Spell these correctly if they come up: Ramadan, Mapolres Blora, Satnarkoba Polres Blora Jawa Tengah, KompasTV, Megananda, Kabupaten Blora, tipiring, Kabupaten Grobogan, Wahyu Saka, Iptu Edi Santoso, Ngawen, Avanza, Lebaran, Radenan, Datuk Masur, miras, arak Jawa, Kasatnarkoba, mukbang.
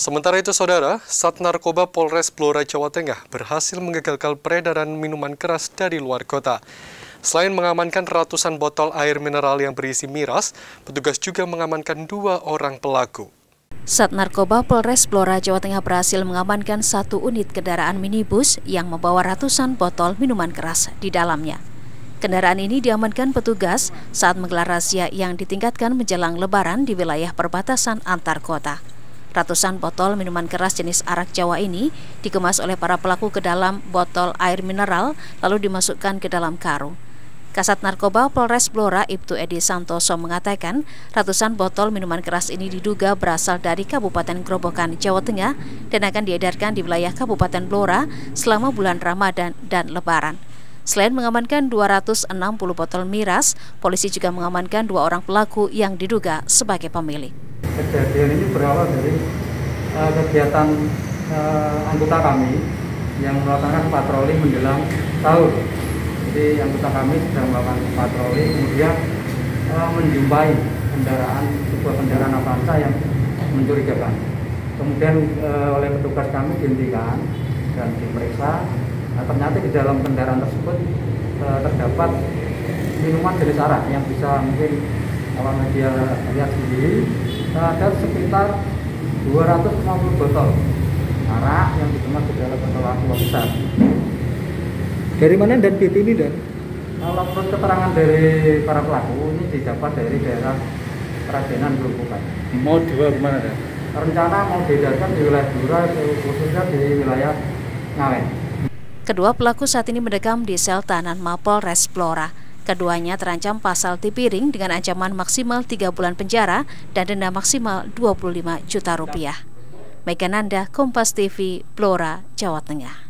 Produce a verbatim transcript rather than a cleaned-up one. Sementara itu, Saudara, Satnarkoba Polres Blora Jawa Tengah berhasil menggagalkan peredaran minuman keras dari luar kota. Selain mengamankan ratusan botol air mineral yang berisi miras, petugas juga mengamankan dua orang pelaku. Satnarkoba Polres Blora Jawa Tengah berhasil mengamankan satu unit kendaraan minibus yang membawa ratusan botol minuman keras di dalamnya. Kendaraan ini diamankan petugas saat menggelar razia yang ditingkatkan menjelang Lebaran di wilayah perbatasan antar kota. Ratusan botol minuman keras jenis arak Jawa ini dikemas oleh para pelaku ke dalam botol air mineral lalu dimasukkan ke dalam karung. Kasat Narkoba Polres Blora Iptu Edi Santoso mengatakan ratusan botol minuman keras ini diduga berasal dari Kabupaten Grobogan, Jawa Tengah dan akan diedarkan di wilayah Kabupaten Blora selama bulan Ramadan dan Lebaran. Selain mengamankan dua ratus enam puluh botol miras, polisi juga mengamankan dua orang pelaku yang diduga sebagai pemilik. Kejadian ini berawal dari uh, kegiatan uh, anggota kami yang melakukan patroli menjelang sahur. Jadi anggota kami sedang melakukan patroli, kemudian uh, menjumpai kendaraan, sebuah kendaraan Avanza yang mencurigakan. Kemudian uh, oleh petugas kami dihentikan dan diperiksa. Nah, ternyata di dalam kendaraan tersebut uh, terdapat minuman jenis arak yang bisa mungkin awal media lihat sendiri. Uh, ada sekitar dua ratus lima puluh botol arak yang dikemas di dalam botol besar. Dari mana dan B P ini dan? Kalau menurut keterangan dari para pelaku ini didapat dari daerah Radenan Grobogan. Mau dibawa kemana dan? Rencana mau diedarkan di wilayah Blora, khususnya di wilayah Ngawen. Kedua pelaku saat ini mendekam di sel tahanan Mapolres Blora. Keduanya terancam pasal tipiring dengan ancaman maksimal tiga bulan penjara dan denda maksimal dua puluh lima juta rupiah. Megananda, KompasTV, Blora, Jawa Tengah.